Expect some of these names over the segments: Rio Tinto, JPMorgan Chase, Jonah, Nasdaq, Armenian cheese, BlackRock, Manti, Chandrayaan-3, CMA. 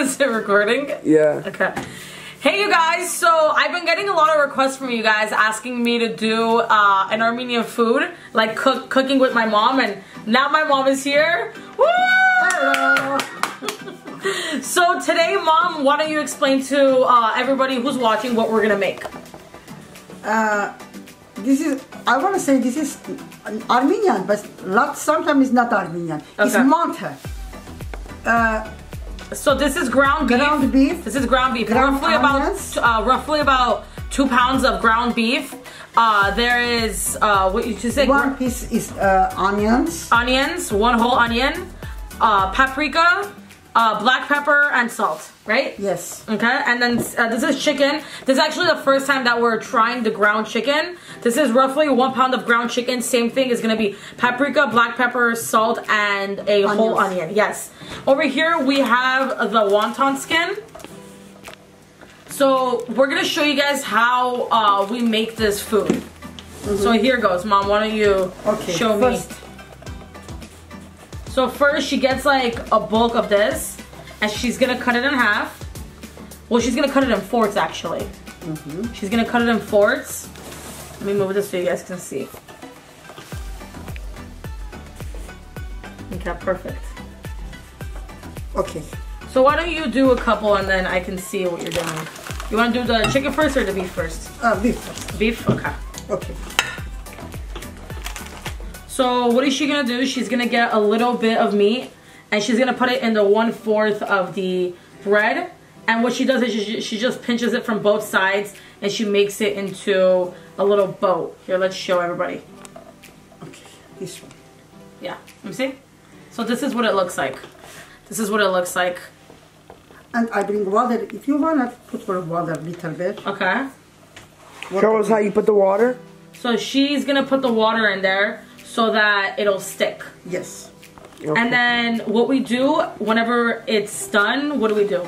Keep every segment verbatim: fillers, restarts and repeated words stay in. Is it recording? Yeah. Okay. Hey you guys, so I've been getting a lot of requests from you guys asking me to do uh, an Armenian food, like cook, cooking with my mom, and now my mom is here. Woo! Hello. So today, Mom, why don't you explain to uh, everybody who's watching what we're gonna make? Uh, this is, I want to say this is Armenian, but lot, sometimes it's not Armenian. Okay. It's Manti. Uh, so this is ground beef. Ground beef. This is ground beef. Ground roughly onions. about uh, roughly about two pounds of ground beef. Uh, there is uh, what you should say. One piece is uh, onions. Onions, one whole onion, uh, paprika, uh, black pepper, and salt. Right? Yes. Okay. And then uh, this is chicken. This is actually the first time that we're trying the ground chicken. This is roughly one pound of ground chicken. Same thing is gonna be paprika, black pepper, salt, and a Onions. whole onion. Yes. Over here we have the wonton skin. So we're gonna show you guys how uh, we make this food. Mm-hmm. So here goes, Mom. Why don't you okay, show first. me? So first she gets like a bulk of this, and she's gonna cut it in half. Well, she's gonna cut it in fourths actually. Mm-hmm. She's gonna cut it in fourths. Let me move this so you guys can see. Okay, perfect. Okay. So why don't you do a couple and then I can see what you're doing. You wanna do the chicken first or the beef first? Uh, beef first. Beef, okay. Okay. So what is she gonna do? She's gonna get a little bit of meat and she's gonna put it in the one-fourth of the bread. And what she does is she, she just pinches it from both sides and she makes it into a little boat. Here, let's show everybody. Okay, this one. Yeah, let me see. So this is what it looks like. This is what it looks like. And I bring water. If you wanna put for water a little bit. Okay. Show us how you put the water. So she's gonna put the water in there so that it'll stick. Yes. Okay. And then what we do whenever it's done, what do we do?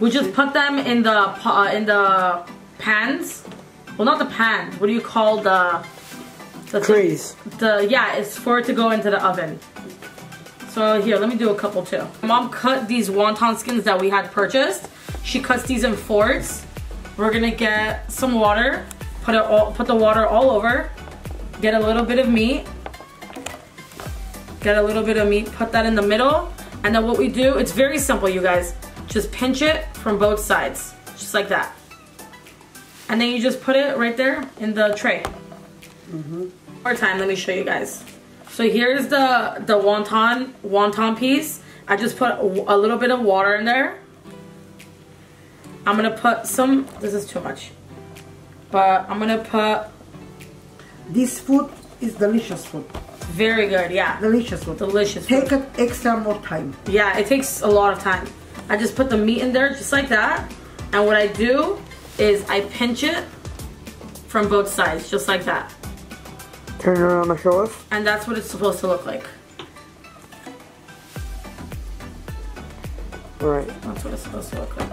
We just put them in the uh, in the pans. Well, not the pans. What do you call the the trays? The yeah, it's for it to go into the oven. So here, let me do a couple too. Mom cut these wonton skins that we had purchased. She cuts these in fourths. We're gonna get some water. Put it all. Put the water all over. Get a little bit of meat. Get a little bit of meat. Put that in the middle. And then what we do? It's very simple, you guys. Just pinch it from both sides, just like that. And then you just put it right there in the tray. Mm-hmm. One more time, let me show you guys. So here's the, the wonton, wonton piece. I just put a little bit of water in there. I'm gonna put some, this is too much. But I'm gonna put... This food is delicious food. Very good, yeah. Delicious food. Delicious food. Take it extra more time. Yeah, it takes a lot of time. I just put the meat in there just like that, and what I do is I pinch it from both sides just like that. Turn it around and show us. And that's what it's supposed to look like. All right. That's what it's supposed to look like.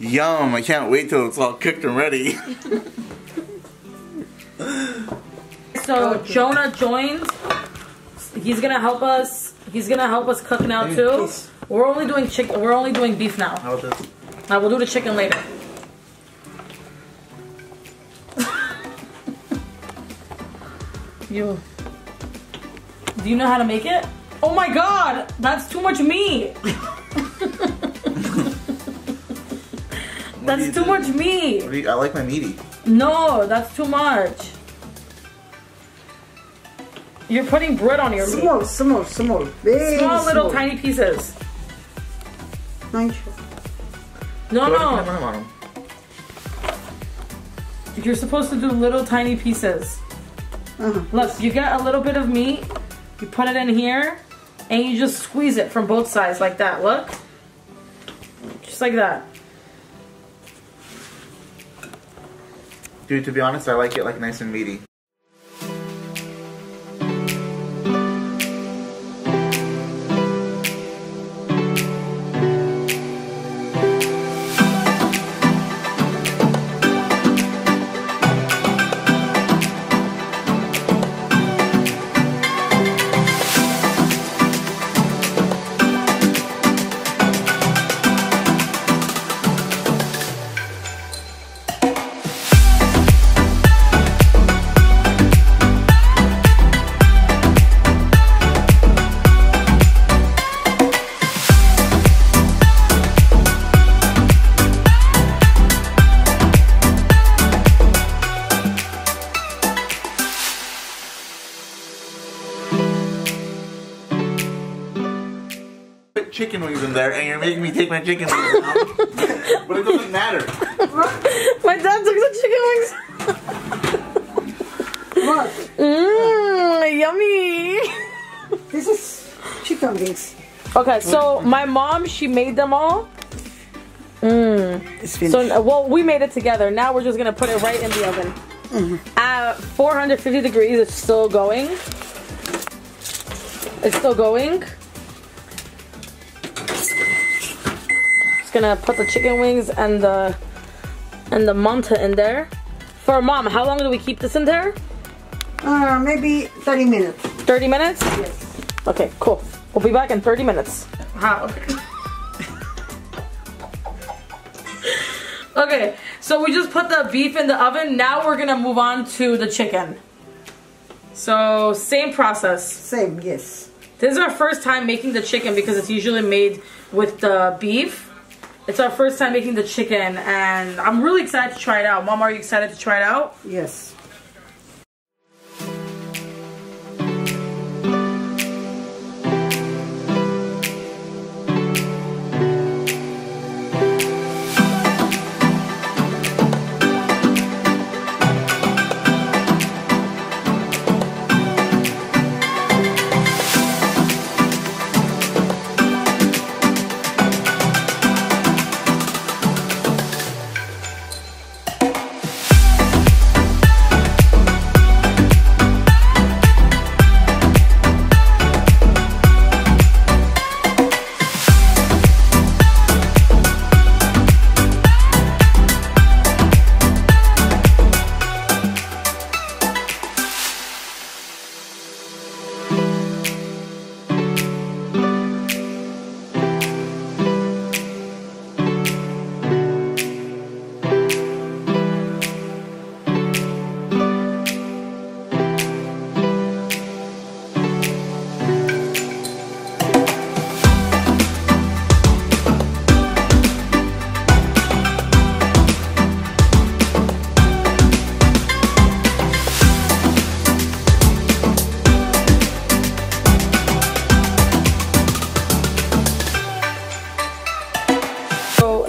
Yum, I can't wait till it's all cooked and ready. So Jonah joined. He's gonna help us he's gonna help us cook now too. We're only doing chicken we're only doing beef now. How does now we'll do the chicken later. You do you know how to make it? Oh my god, that's too much meat! That's too much meat. I like my meaty. No, that's too much. You're putting bread on your small, meat. Small, small, very small. Small little tiny pieces. No, no. You're supposed to do little tiny pieces. Uh-huh. Look, you get a little bit of meat, you put it in here, and you just squeeze it from both sides like that, look. Just like that. Dude, to be honest, I like it like nice and meaty. Chicken wings in there, and you're making me take my chicken wings out. But it doesn't matter. My dad took the chicken wings. Look. Mmm, yummy. This is chicken wings. Okay, so my mom, she made them all. Mmm. It's finished. So, well, we made it together. Now we're just gonna put it right in the oven. Mm-hmm. At four hundred fifty degrees, it's still going. It's still going. Just gonna put the chicken wings and the and the manta in there. For mom, how long do we keep this in there? Uh, maybe thirty minutes. thirty minutes? Yes. Okay, cool. We'll be back in thirty minutes. Wow. Okay, so we just put the beef in the oven. Now we're gonna move on to the chicken. So same process. Same, yes. This is our first time making the chicken because it's usually made with the beef. It's our first time making the chicken, and I'm really excited to try it out. Mom, are you excited to try it out? Yes.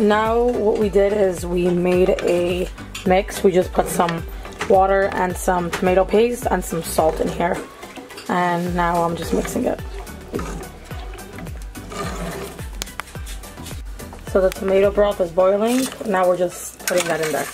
Now what we did is we made a mix. We just put some water and some tomato paste and some salt in here. And now I'm just mixing it. So the tomato broth is boiling. Now we're just putting that in there.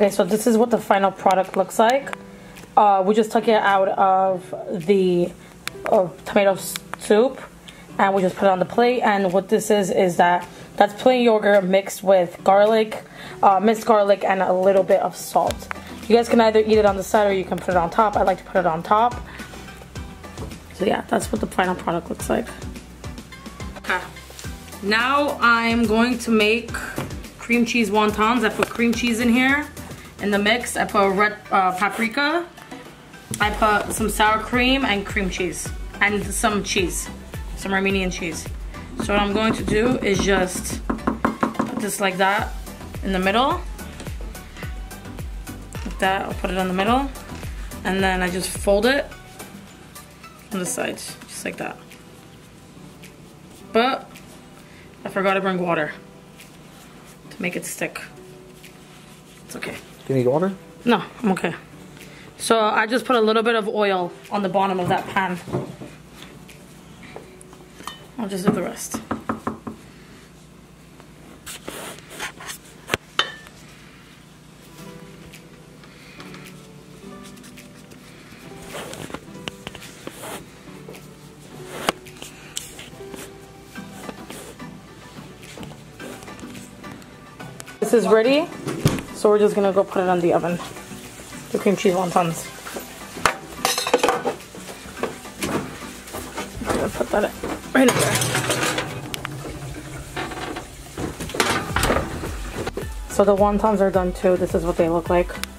Okay, so this is what the final product looks like. Uh, we just took it out of the uh, tomato soup and we just put it on the plate. And what this is is that that's plain yogurt mixed with garlic, uh, minced garlic, and a little bit of salt. You guys can either eat it on the side or you can put it on top. I like to put it on top. So yeah, that's what the final product looks like. Okay, now I'm going to make cream cheese wontons. I put cream cheese in here in the mix. I put red uh, paprika. I put some sour cream and cream cheese and some cheese, some Armenian cheese. So what I'm going to do is just put this like that in the middle. Like that, I'll put it in the middle. And then I just fold it on the sides, just like that. But I forgot to bring water to make it stick. It's okay. Do you need water? No, I'm okay. So I just put a little bit of oil on the bottom of that pan. I'll just do the rest. This is ready, so we're just gonna go put it on the oven. The cream cheese wontons. I'm gonna put that in. Right over there. So the wontons are done too. This is what they look like.